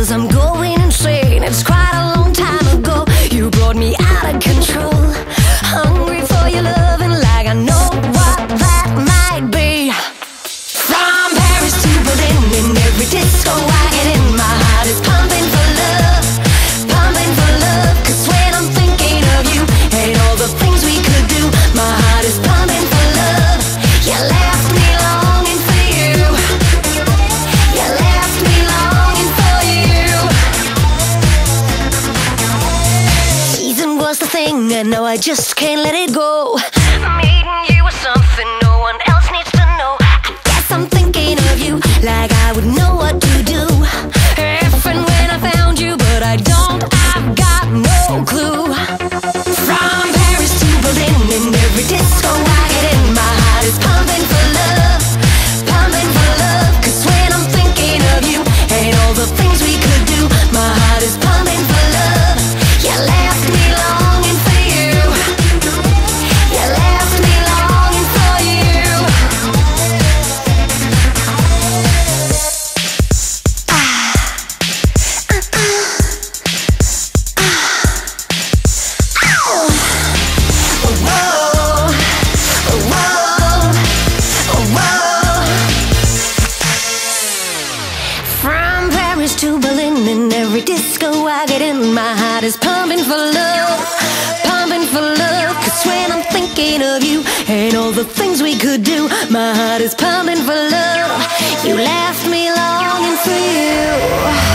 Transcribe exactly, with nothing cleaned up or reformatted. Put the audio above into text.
'cause I'm going insane. It's quite a long time ago. You brought me out of control. Hungry for your love, and like I know what that might be. From Paris to Berlin, in every disco I get in, my heart is pumping for love, pumping for love. 'Cause when I'm thinking of you and all the things we could do, my heart is pumping for love. You left me longing for you. You left me longing for you. Teasing was the thing, and now I just can't let it go. Meeting you was something no one else needs to know. I guess I'm thinking of you like I would know what to do if and when I found you, but I don't. I've got no clue. From Paris to Berlin, in every disco I get in, my heart is pumping for love, pumping for love. 'Cause when I'm thinking of you and all the things we could do, my heart is pumping for love. You left me longing for you. You left me longing for you. From Paris to Berlin, in every disco I get in, my heart is pumping for love, pumping for love. 'Cause when I'm thinking of you and all the things we could do, my heart is pumping for love. You left me longing for you.